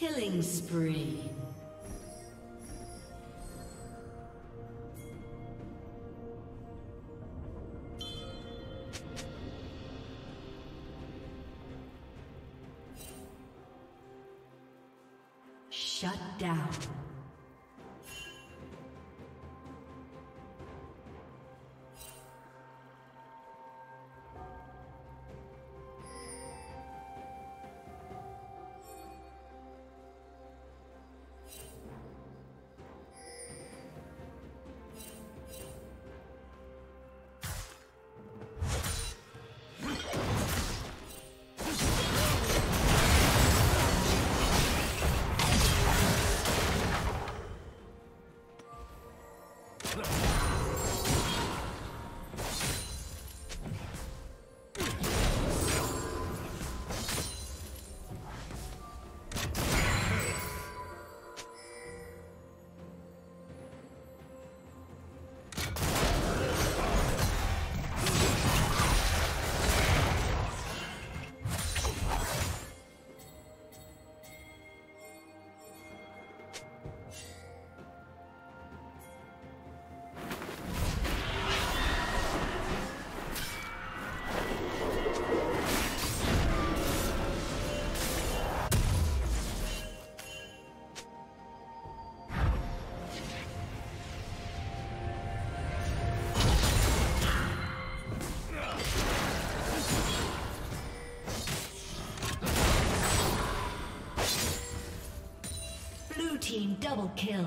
Killing spree. Shut down. Team double kill.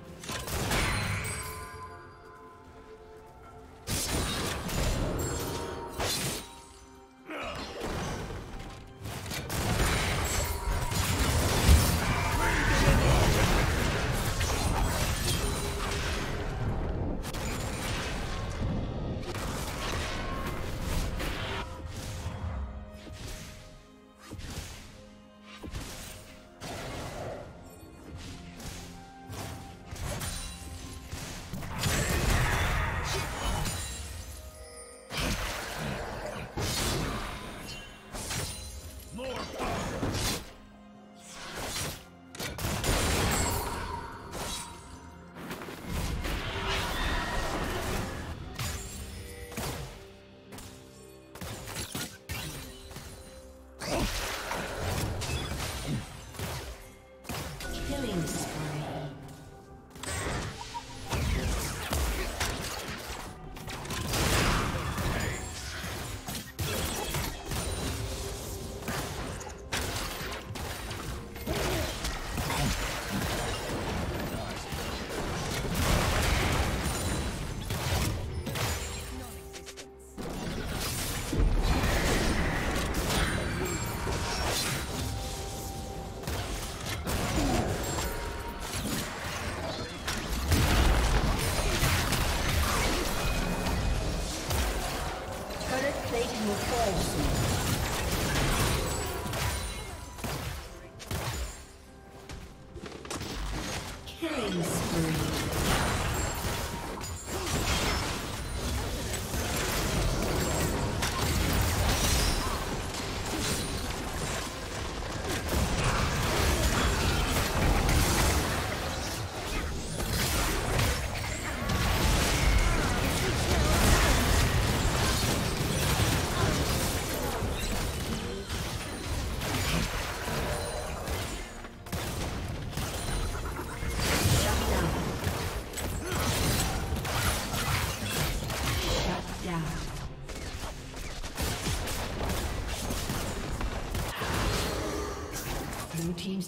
team's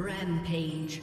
Rampage.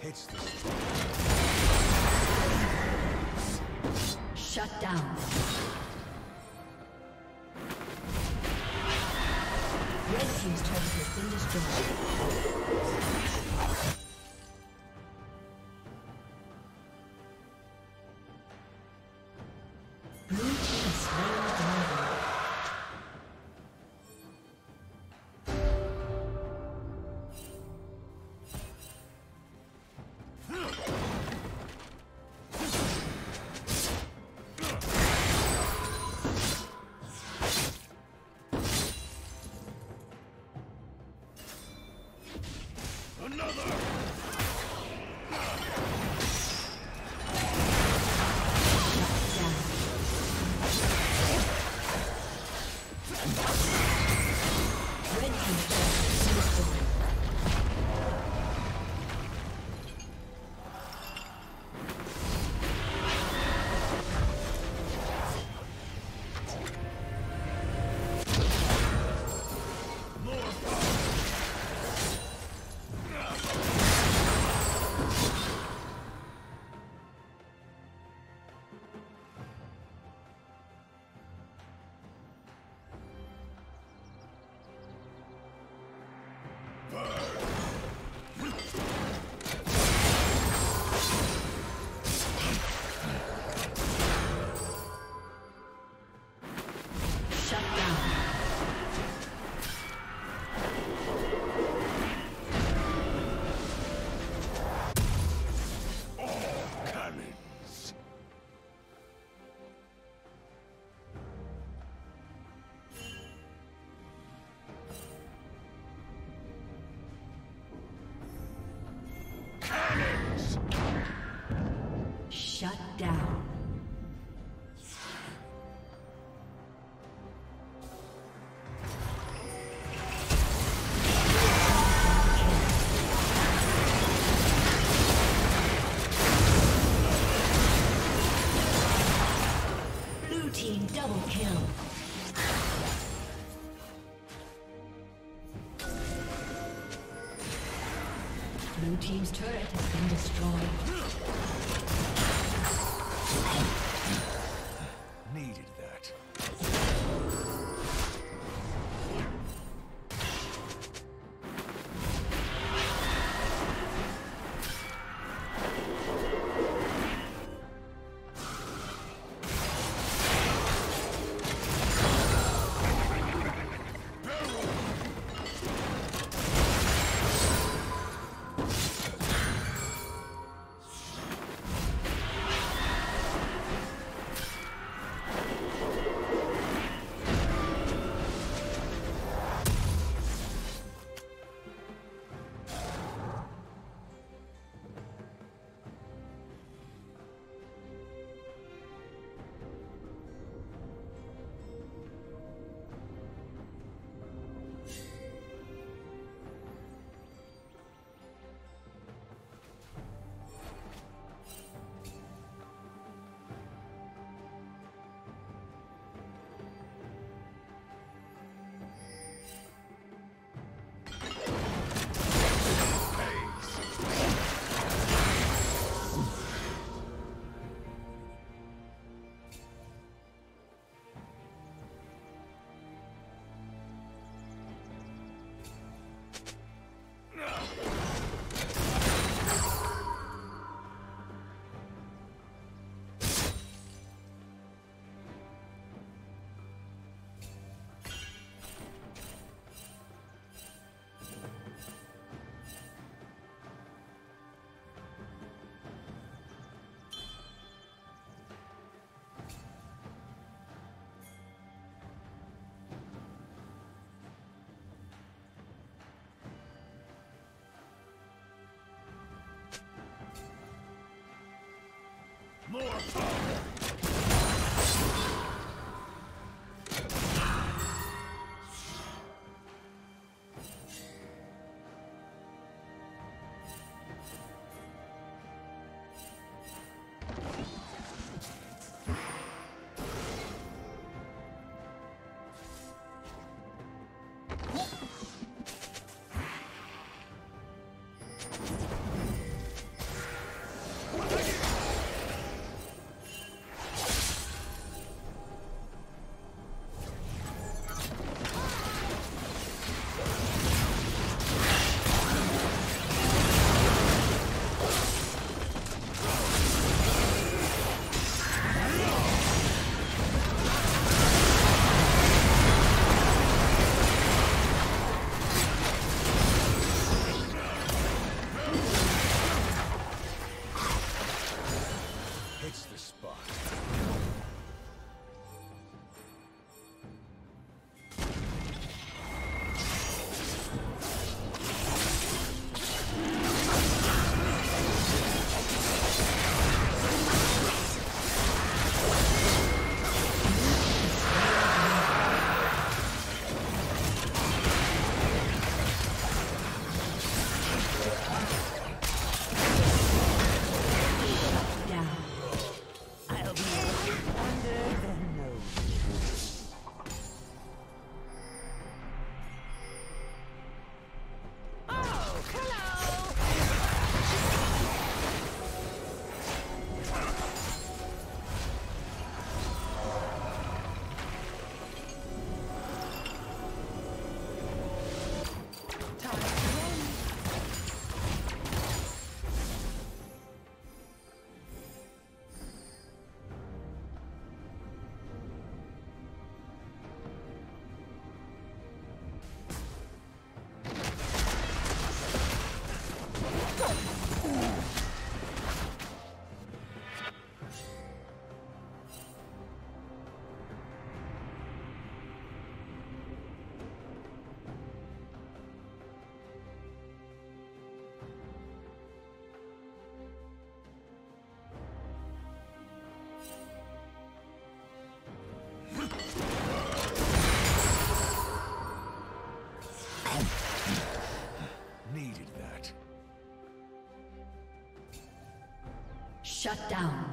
Hits the spot. Shut down. Red team's turret has been destroyed. Double kill. Blue team's turret has been destroyed. Needed that. More power! Shut down.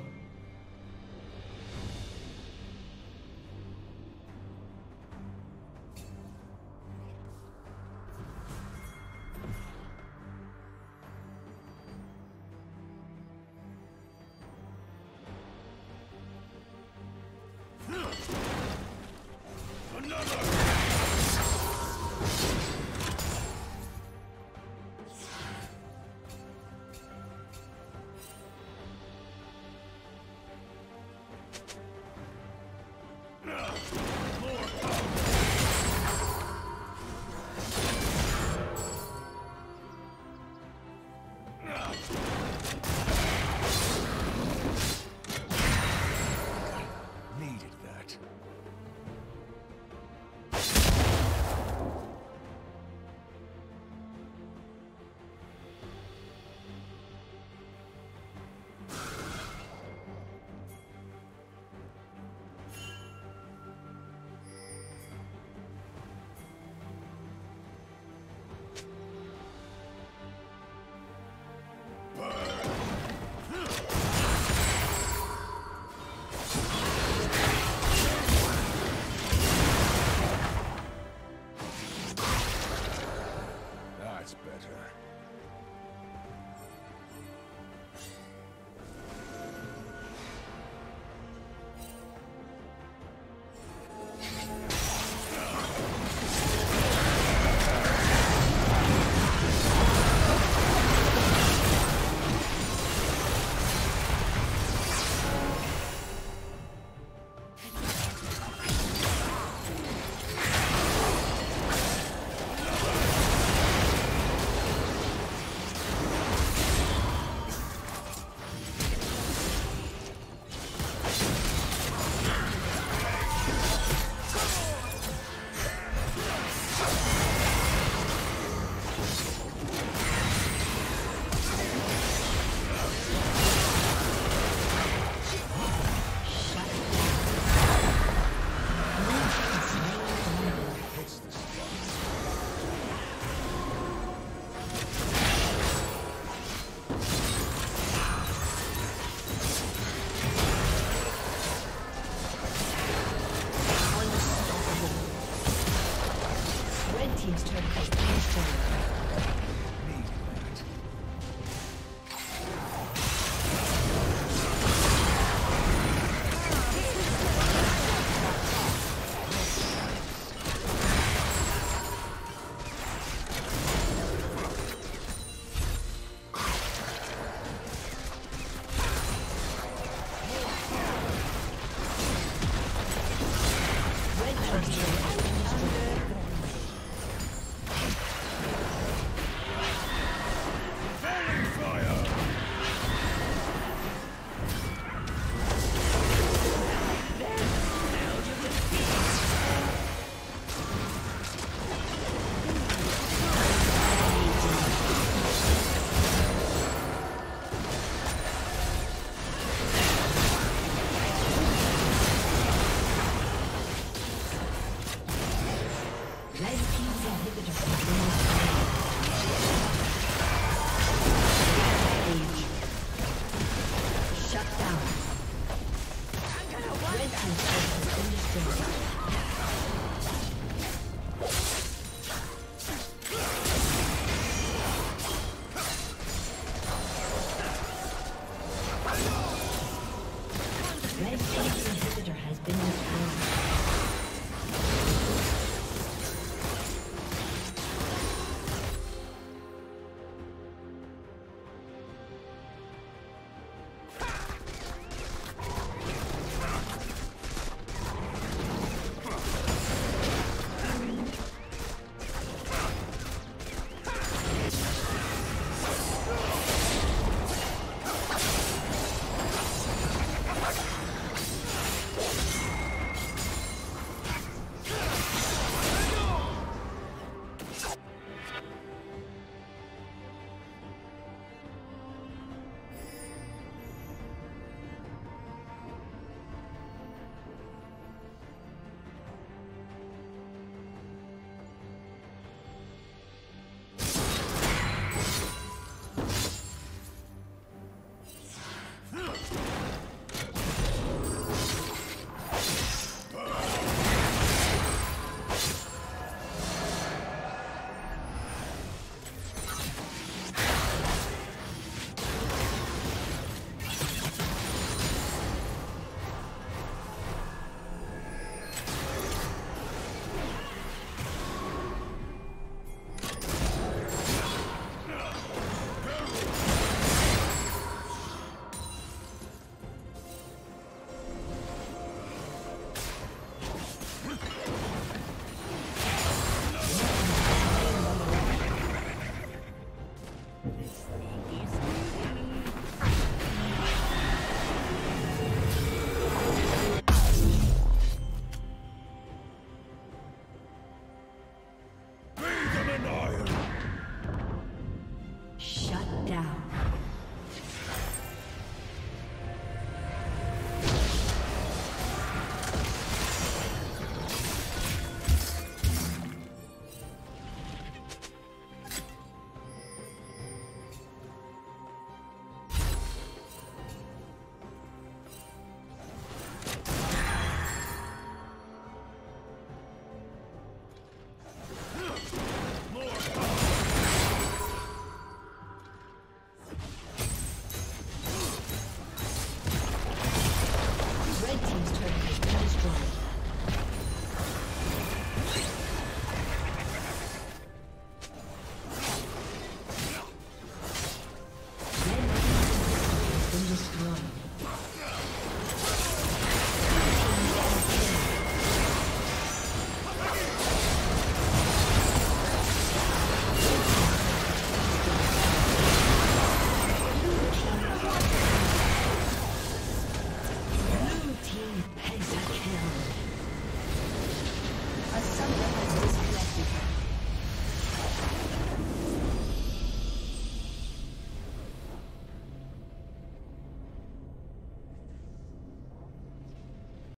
Thank you.